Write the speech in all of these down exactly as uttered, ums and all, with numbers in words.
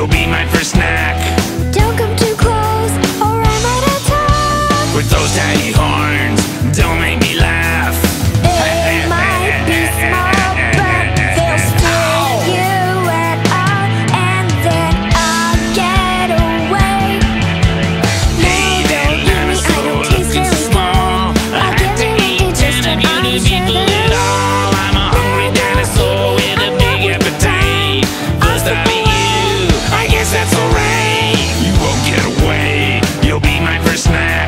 You'll be mine for snack. Don't come too close, or I might attack. With those tiny horns, don't make me laugh. They might be small, but they'll sting you at all, and then I'll get away. Hey, that I'm so looking small. I get to eat and I'm eating people at all. I'm a hungry dinosaur with a big appetite. First I'll be you, I guess that's alright. You won't get away, you'll be my first snack.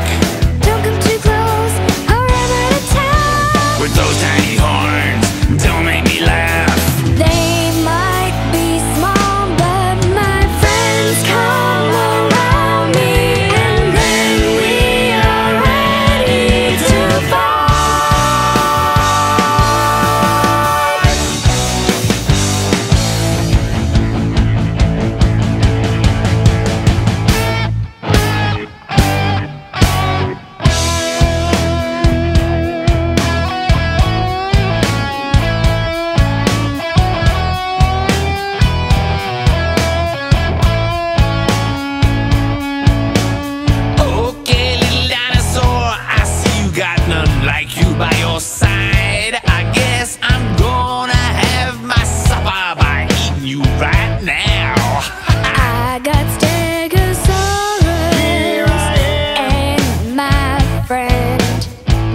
With those tiny horns, don't make me laugh. They might be small, but my friends come around me, and then we are ready to fight. Like you by your side, I guess I'm gonna have my supper by eating you right now. I got Stegosaurus, here I am, and my friend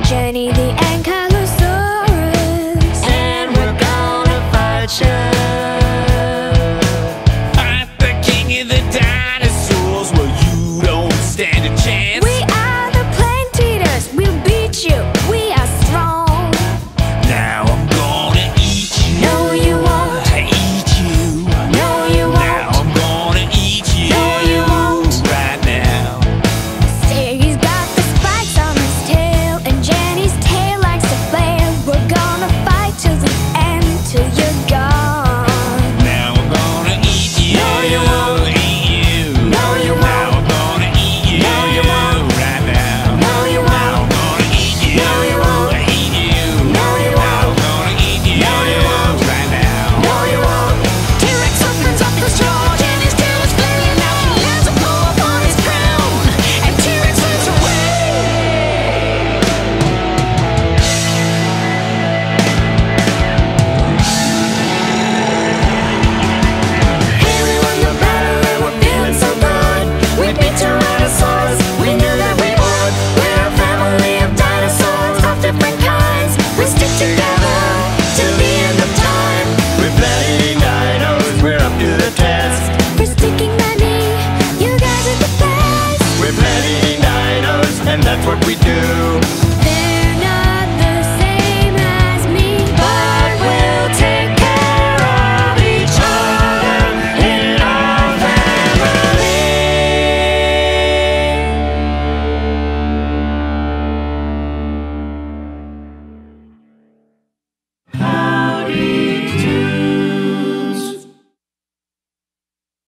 Jenny the Ankylosaurus, and we're gonna fight you. I'm the king of the dinosaurs. Well, you don't stand a chance. We are the plant eaters. We'll beat you. That's what we do.